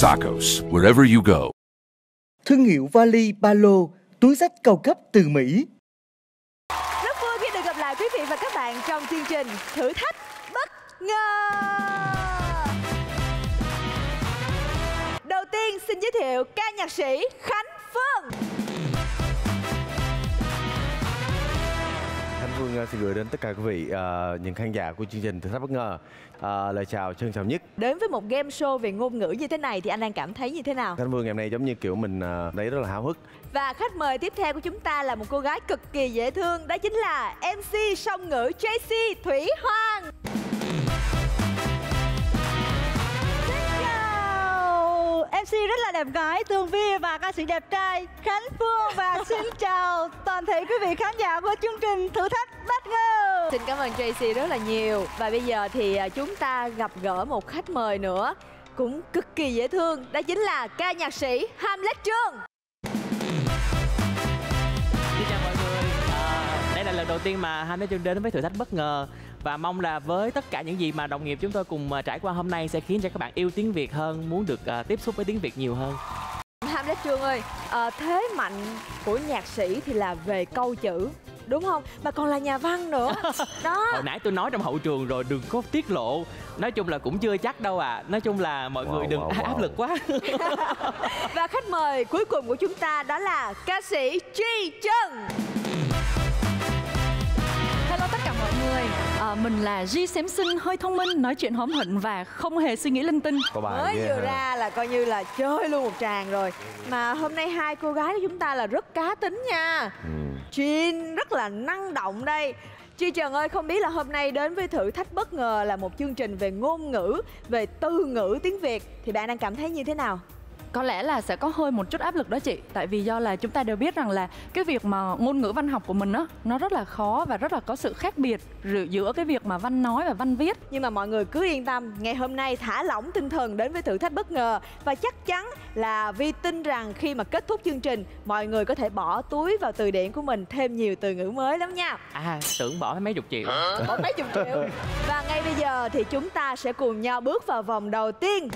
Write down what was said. SACOS, wherever you go. Thương hiệu vali, ba lô, túi xách cao cấp từ Mỹ. Rất vui khi được gặp lại quý vị và các bạn trong chương trình Thử Thách Bất Ngờ. Đầu tiên xin giới thiệu ca nhạc sĩ Khánh Phương. Phương xin gửi đến tất cả quý vị những khán giả của chương trình Thử Thách Bất Ngờ lời chào trân trọng nhất. Đến với một game show về ngôn ngữ như thế này thì anh đang cảm thấy như thế nào? Khánh Phương ngày hôm nay giống như kiểu mình thấy rất là háo hức. Và khách mời tiếp theo của chúng ta là một cô gái cực kỳ dễ thương, đó chính là MC song ngữ Tracy Thủy Hoàng. MC rất là đẹp gái Tường Vi và ca sĩ đẹp trai Khánh Phương. Và xin chào toàn thể quý vị khán giả của chương trình Thử Thách Bất Ngờ. Xin cảm ơn Tracy rất là nhiều. Và bây giờ thì chúng ta gặp gỡ một khách mời nữa cũng cực kỳ dễ thương, đó chính là ca nhạc sĩ Hamlet Trương. Xin chào mọi người. Đây là lần đầu tiên mà Hamlet Trương đến với Thử Thách Bất Ngờ. Và mong là với tất cả những gì mà đồng nghiệp chúng tôi cùng trải qua hôm nay sẽ khiến cho các bạn yêu tiếng Việt hơn, muốn được tiếp xúc với tiếng Việt nhiều hơn. Hamlet Trương ơi, thế mạnh của nhạc sĩ thì là về câu chữ, đúng không? Mà còn là nhà văn nữa. Đó. Hồi nãy tôi nói trong hậu trường rồi, đừng có tiết lộ. Nói chung là cũng chưa chắc đâu à. Nói chung là mọi người đừng áp lực quá. Và khách mời cuối cùng của chúng ta đó là ca sĩ Chi Trần. Hello tất cả mọi người. Mình là G xém xinh, hơi thông minh, nói chuyện hóm hỉnh và không hề suy nghĩ linh tinh. Mới vừa ra là coi như là chơi luôn một tràng rồi. Mà hôm nay hai cô gái của chúng ta là rất cá tính nha. Chuyên rất là năng động đây. Chi Trần ơi, không biết là hôm nay đến với Thử Thách Bất Ngờ là một chương trình về ngôn ngữ, về từ ngữ tiếng Việt, thì bạn đang cảm thấy như thế nào? Có lẽ là sẽ có hơi một chút áp lực đó chị. Tại vì do là chúng ta đều biết rằng là cái việc mà ngôn ngữ văn học của mình á, nó rất là khó và rất là có sự khác biệt giữa cái việc mà văn nói và văn viết. Nhưng mà mọi người cứ yên tâm, ngày hôm nay thả lỏng tinh thần đến với Thử Thách Bất Ngờ. Và chắc chắn là Vi tin rằng khi mà kết thúc chương trình, mọi người có thể bỏ túi vào từ điển của mình thêm nhiều từ ngữ mới lắm nha. À, tưởng bỏ mấy chục triệu. Bỏ mấy chục triệu. Và ngay bây giờ thì chúng ta sẽ cùng nhau bước vào vòng đầu tiên.